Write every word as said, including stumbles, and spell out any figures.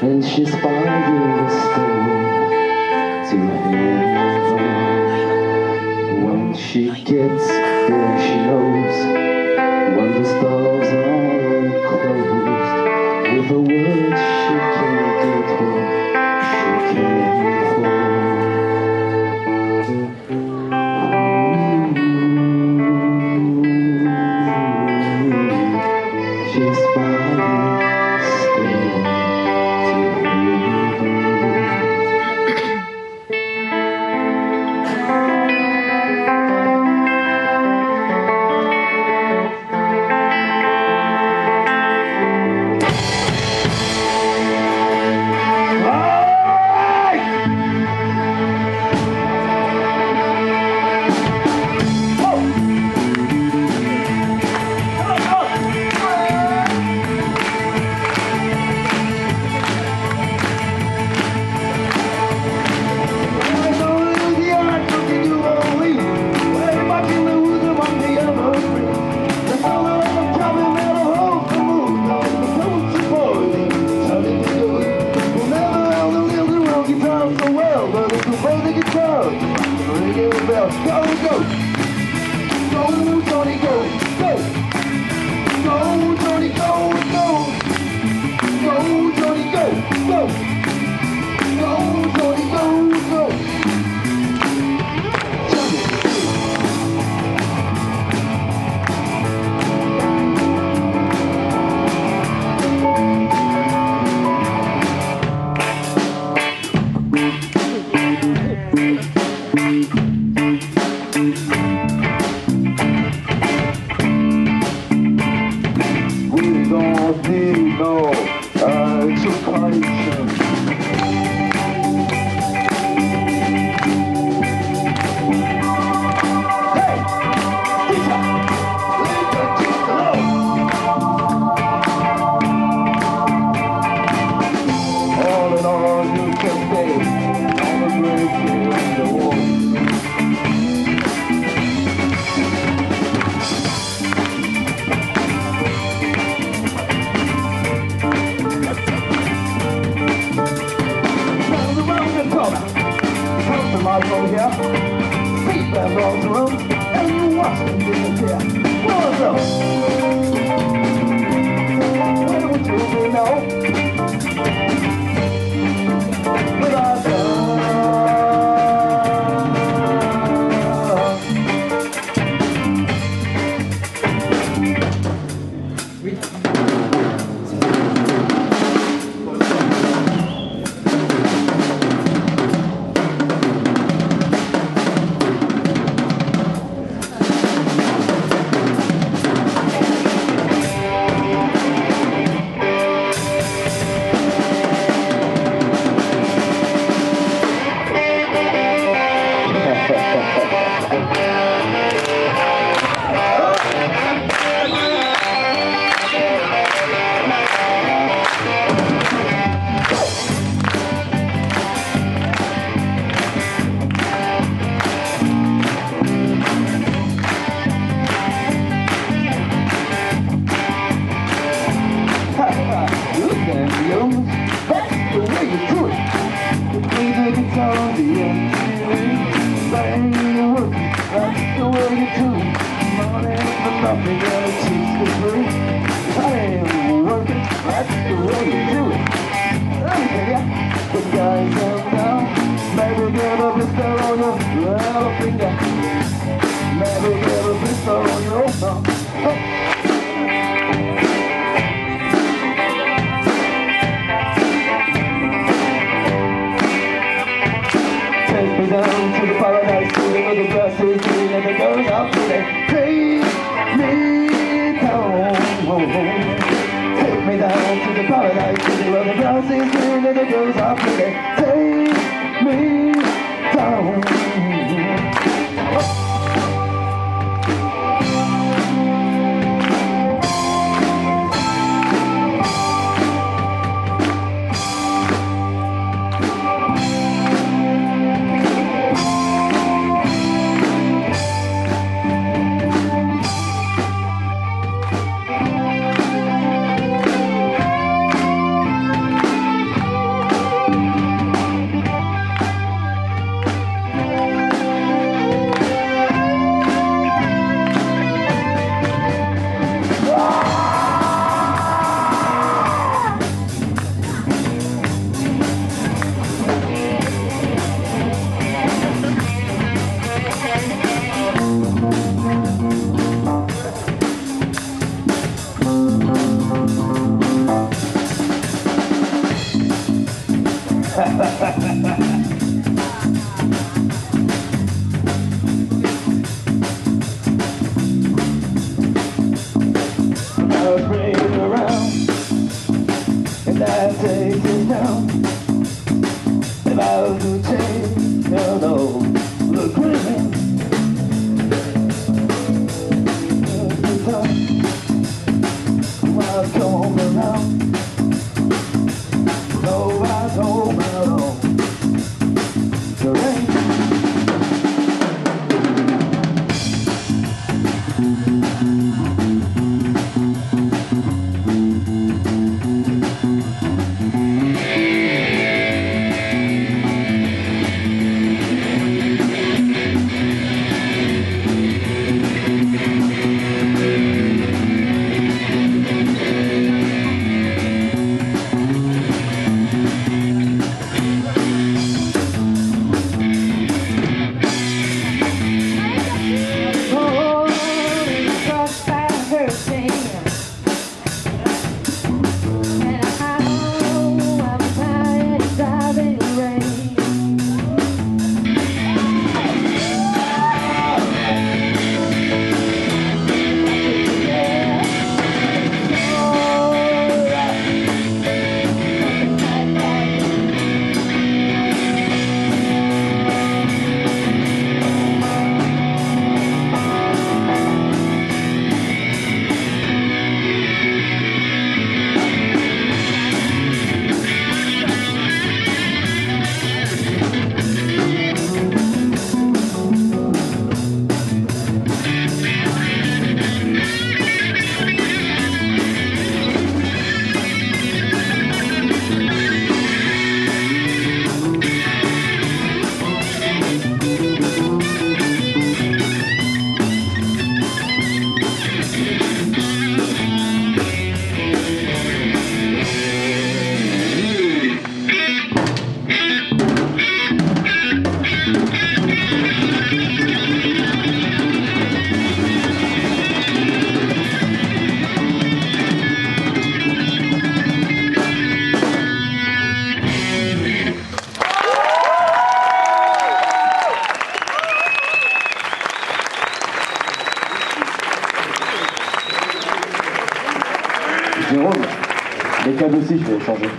And she's finding the stone to heaven. When she gets there, she knows when the stars are unclosed. With a word she can't get home, she can't fall. She's finding the stone. Never get a pistol on your own. Jérôme, les câbles aussi, je vais les changer.